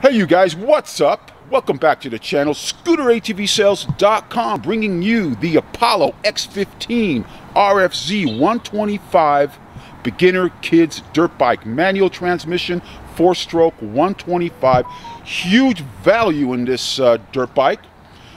Hey you guys, what's up? Welcome back to the channel, ScooterATVSales.com, bringing you the Apollo X15 RFZ 125 beginner kids dirt bike, manual transmission, 4-stroke 125. Huge value in this dirt bike.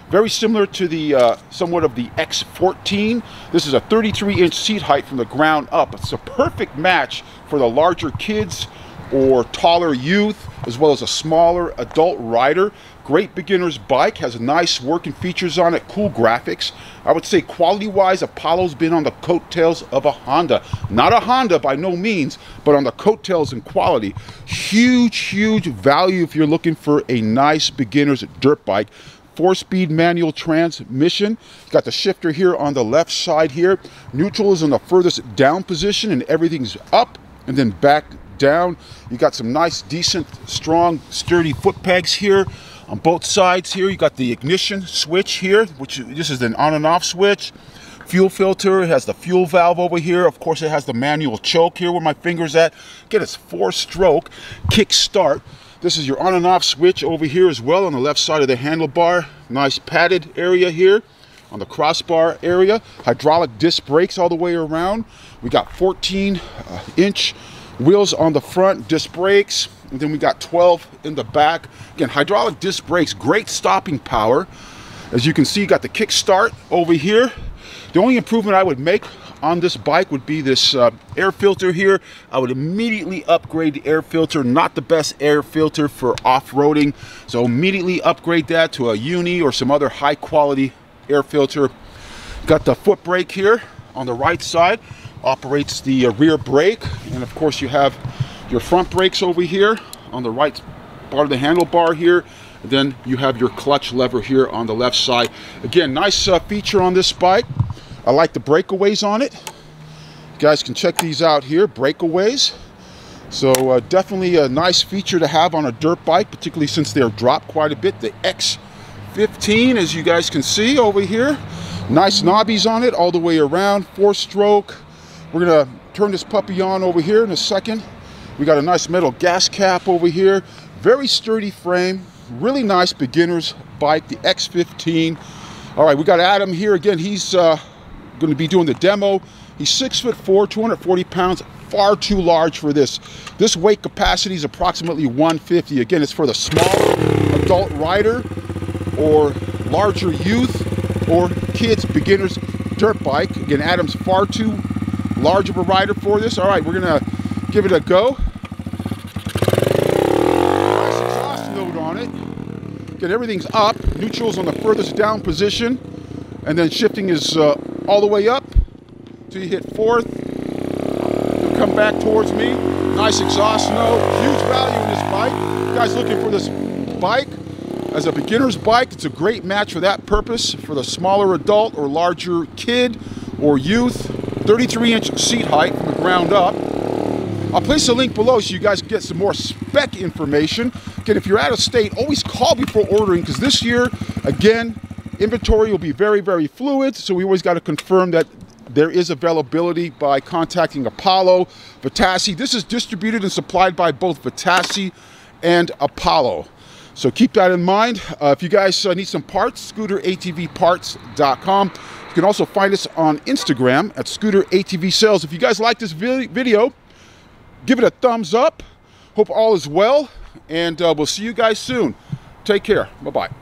Very similar to the somewhat of the X14. This is a 33-inch seat height from the ground up. It's a perfect match for the larger kids or taller youth, as well as a smaller adult rider. Great beginner's bike, has nice working features on it, cool graphics. I would say quality-wise, Apollo's been on the coattails of a Honda. Not a Honda by no means, but on the coattails in quality. Huge, huge value if you're looking for a nice beginner's dirt bike. 4-speed manual transmission. Got the shifter here on the left side here. Neutral is in the furthest down position and everything's up and then back down. You got some nice, decent, strong, sturdy foot pegs here on both sides here. You got the ignition switch here, which this is an on and off switch. Fuel filter, it has the fuel valve over here. Of course, it has the manual choke here where my finger's at. Again, it's 4-stroke kick start. This is your on and off switch over here as well on the left side of the handlebar. Nice padded area here on the crossbar area. Hydraulic disc brakes all the way around. We got 14-inch wheels on the front, disc brakes, and then we got 12 in the back. Again, hydraulic disc brakes, great stopping power. As you can see, you got the kick start over here. The only improvement I would make on this bike would be this air filter here. I would immediately upgrade the air filter. Not the best air filter for off-roading, so immediately upgrade that to a Uni or some other high-quality air filter. Got the foot brake here on the right side, operates the rear brake, and of course you have your front brakes over here on the right part of the handlebar here. And then you have your clutch lever here on the left side. Again, nice feature on this bike. I like the breakaways on it. You guys can check these out here, breakaways. So definitely a nice feature to have on a dirt bike, particularly since they're dropped quite a bit. The X15, as you guys can see over here, nice knobbies on it all the way around, 4-stroke. We're gonna turn this puppy on over here in a second. We got a nice metal gas cap over here. Very sturdy frame, really nice beginner's bike, the X15. All right, we got Adam here again. He's gonna be doing the demo. He's 6'4", 240 pounds, far too large for this. This weight capacity is approximately 150. Again, it's for the small adult rider or larger youth or kids, beginner's dirt bike. Again, Adam's far too large of a rider for this. All right, we're gonna give it a go. Nice exhaust load on it. Get everything's up. Neutral's on the furthest down position, and then shifting is all the way up till you hit fourth. You'll come back towards me. Nice exhaust note. Huge value in this bike. You guys looking for this bike as a beginner's bike? It's a great match for that purpose, for the smaller adult or larger kid or youth. 33-inch seat height from the ground up. I'll place a link below so you guys can get some more spec information. Again, if you're out of state, always call before ordering, because this year, again, inventory will be very, very fluid. So we always got to confirm that there is availability by contacting Apollo, Vitacci. This is distributed and supplied by both Vitacci and Apollo. So keep that in mind. If you guys need some parts, ScooterATVParts.com. You can also find us on Instagram at ScooterATVSales. If you guys like this video, give it a thumbs up. Hope all is well, and we'll see you guys soon. Take care. Bye-bye.